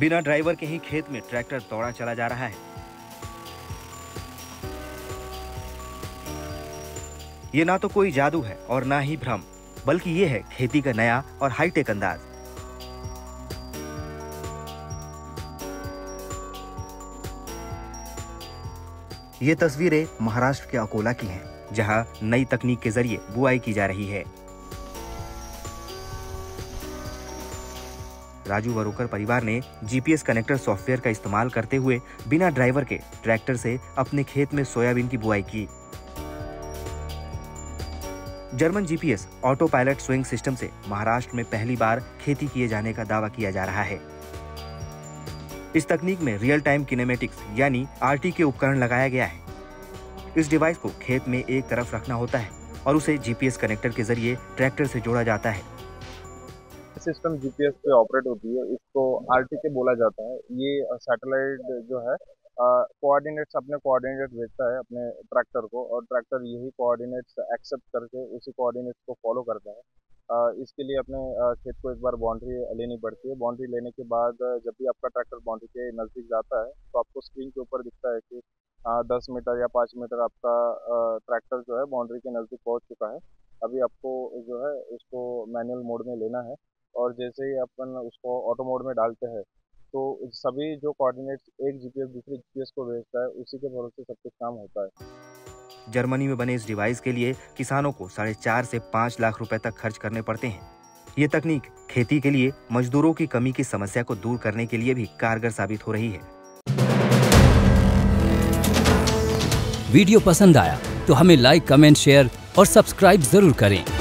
बिना ड्राइवर के ही खेत में ट्रैक्टर दौड़ा चला जा रहा है। ये ना तो कोई जादू है और ना ही भ्रम, बल्कि ये है खेती का नया और हाईटेक अंदाज। ये तस्वीरें महाराष्ट्र के अकोला की हैं, जहां नई तकनीक के जरिए बुआई की जा रही है। राजू बरोकर परिवार ने जीपीएस कनेक्टर सॉफ्टवेयर का इस्तेमाल करते हुए बिना ड्राइवर के ट्रैक्टर से अपने खेत में सोयाबीन की बुआई की। German GPS auto pilot swing system से महाराष्ट्र में पहली बार खेती किए जाने का दावा किया जा रहा है। इस तकनीक में रियल टाइम किनेमैटिक्स यानी आरटीके उपकरण लगाया गया है। इस डिवाइस को खेत में एक तरफ रखना होता है और उसे जीपीएस कनेक्टर के जरिए ट्रैक्टर से जोड़ा जाता है। सिस्टम जीपीएस पे ऑपरेट होती है, इसको आरटीके बोला जाता है। ये सैटेलाइट जो है कोऑर्डिनेट्स अपने कोऑर्डिनेट भेजता है अपने ट्रैक्टर को, और ट्रैक्टर यही कोऑर्डिनेट्स एक्सेप्ट करके उसी कोऑर्डिनेट्स को फॉलो करता है। इसके लिए अपने खेत को एक बार बाउंड्री लेनी पड़ती है। बाउंड्री लेने के बाद जब भी आपका ट्रैक्टर बाउंड्री के नज़दीक जाता है तो आपको स्क्रीन के ऊपर दिखता है कि 10 मीटर या 5 मीटर आपका ट्रैक्टर जो है बाउंड्री के नज़दीक पहुँच चुका है। अभी आपको जो है उसको मैनुअल मोड में लेना है, और जैसे ही अपन उसको ऑटो मोड में डालते हैं तो सभी जो कोऑर्डिनेट्स एक जीपीएस दूसरे जीपीएस को भेजता है, उसी के भरोसे सब कुछ काम होता है। जर्मनी में बने इस डिवाइस के लिए किसानों को 4.5 से 5 लाख रुपए तक खर्च करने पड़ते हैं। ये तकनीक खेती के लिए मजदूरों की कमी की समस्या को दूर करने के लिए भी कारगर साबित हो रही है। वीडियो पसंद आया तो हमें लाइक, कमेंट, शेयर और सब्सक्राइब जरूर करें।